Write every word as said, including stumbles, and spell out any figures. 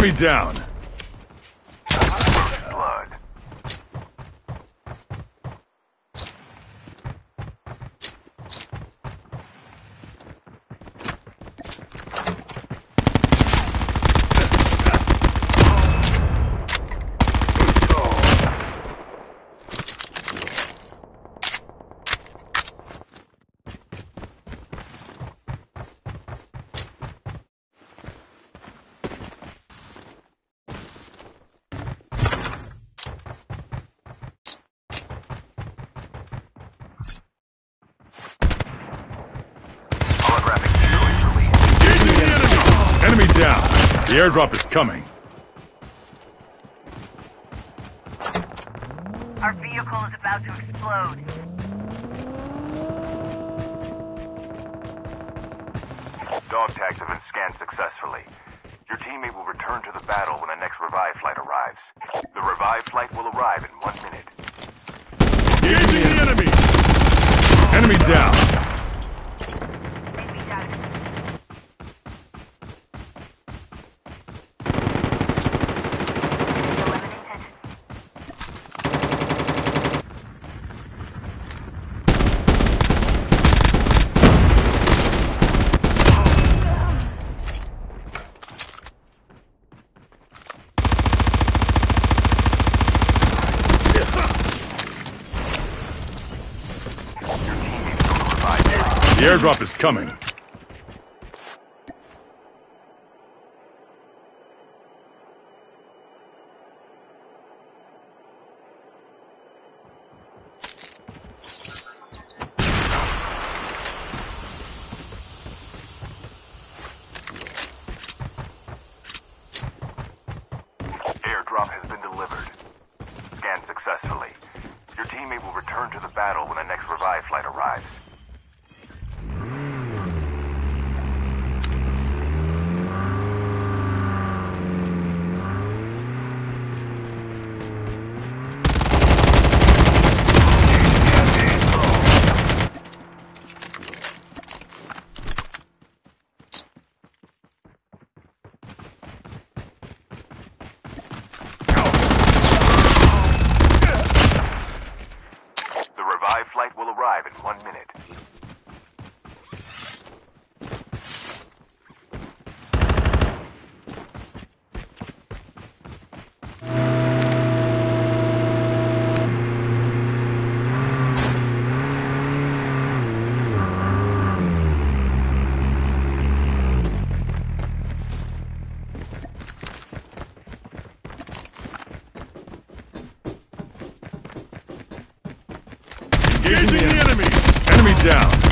Enemy down. Blood. Enemy down. The airdrop is coming. Our vehicle is about to explode. Dog tags have been scanned successfully. Your teammate will return to the battle when the next revive flight arrives. The revive flight will arrive in one minute. Engaging the enemy! Enemy down. The airdrop is coming. Airdrop has been delivered. Scanned successfully. Your teammate will return to the battle when the next revive flight arrives. Flight will arrive in one minute. Engaging the enemy! Enemy down!